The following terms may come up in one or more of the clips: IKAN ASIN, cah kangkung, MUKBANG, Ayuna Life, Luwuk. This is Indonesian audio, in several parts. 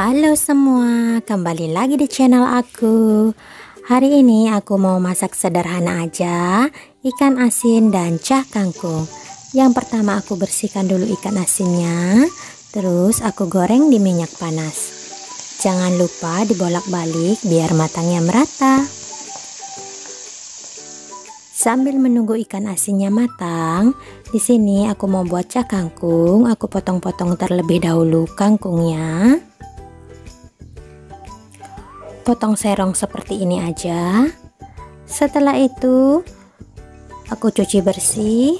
Halo semua, kembali lagi di channel aku. Hari ini aku mau masak sederhana aja, ikan asin dan cah kangkung. Yang pertama aku bersihkan dulu ikan asinnya, terus aku goreng di minyak panas. Jangan lupa dibolak-balik biar matangnya merata. Sambil menunggu ikan asinnya matang, di sini aku mau buat cah kangkung. Aku potong-potong terlebih dahulu kangkungnya. Potong serong seperti ini aja. Setelah itu aku cuci bersih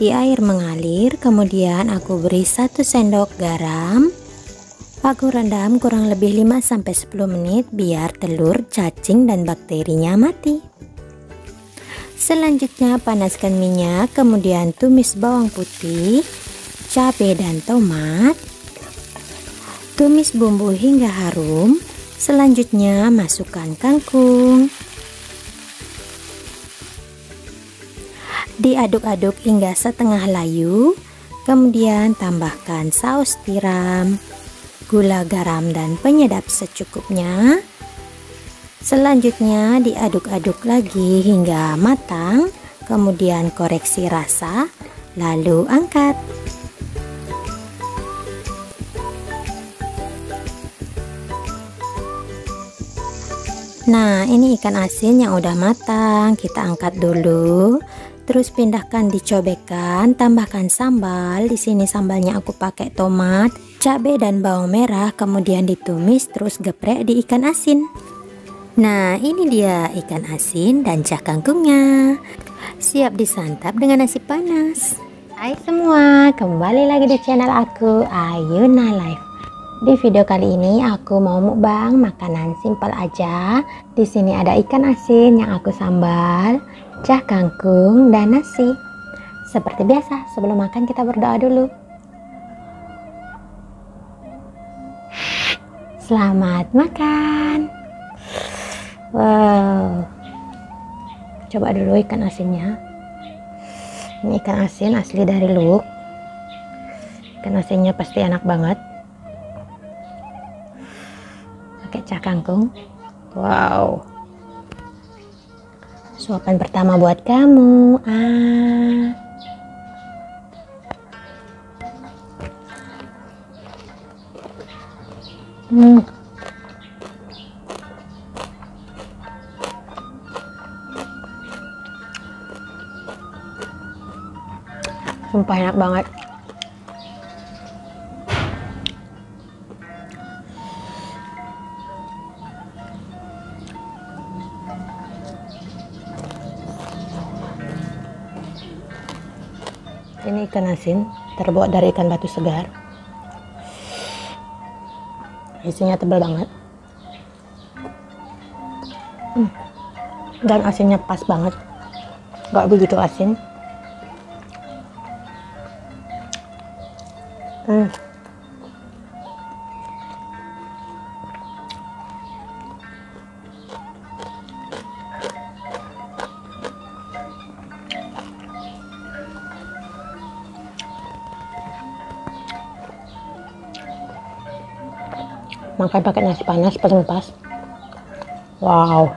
di air mengalir, kemudian aku beri 1 sendok garam. Aku rendam kurang lebih 5-10 menit biar telur, cacing dan bakterinya mati. Selanjutnya panaskan minyak, kemudian tumis bawang putih, cabai dan tomat. Tumis bumbu hingga harum. Selanjutnya masukkan kangkung. Diaduk-aduk hingga setengah layu. Kemudian tambahkan saus tiram, gula, garam dan penyedap secukupnya. Selanjutnya diaduk-aduk lagi hingga matang. Kemudian koreksi rasa, lalu angkat. Nah, ini ikan asin yang udah matang, kita angkat dulu. Terus pindahkan di cobekan, tambahkan sambal. Di sini sambalnya aku pakai tomat, cabai dan bawang merah, kemudian ditumis terus geprek di ikan asin. Nah, ini dia ikan asin dan cah kangkungnya. Siap disantap dengan nasi panas. Hai semua, kembali lagi di channel aku, Ayuna Life. Di video kali ini aku mau mukbang makanan simpel aja. Di sini ada ikan asin yang aku sambal, cah kangkung dan nasi. Seperti biasa, sebelum makan kita berdoa dulu. Selamat makan. Wow. Coba dulu ikan asinnya. Ini ikan asin asli dari Luwuk. Ikan asinnya pasti enak banget. Pakai cah kangkung. Wow, suapan pertama buat kamu. Sumpah enak banget. Ini ikan asin terbuat dari ikan batu segar. Isinya tebal banget. Dan asinnya pas banget. Gak begitu asin. Makan pakai nasi panas pas. Wow.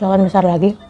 Soalan besar lagi.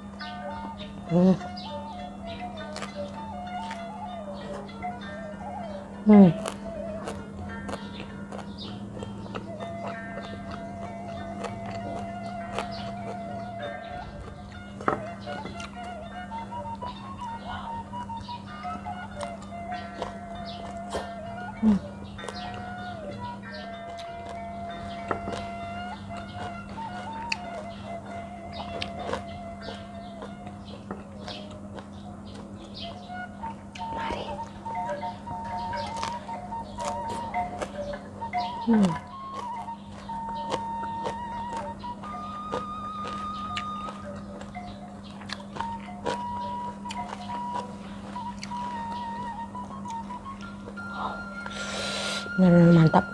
Benar-benar mantap.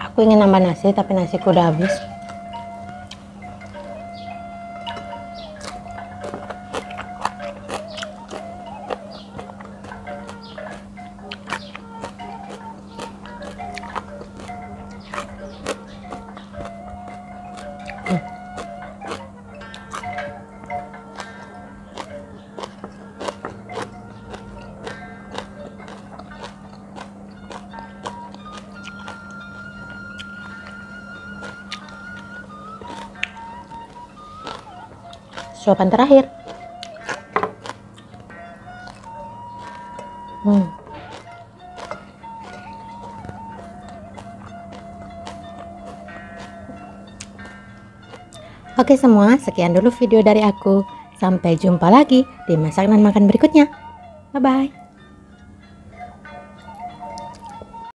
Aku ingin nambah nasi, tapi nasiku udah habis. Suapan terakhir. Oke semua, sekian dulu video dari aku. Sampai jumpa lagi di masak dan makan berikutnya. Bye-bye.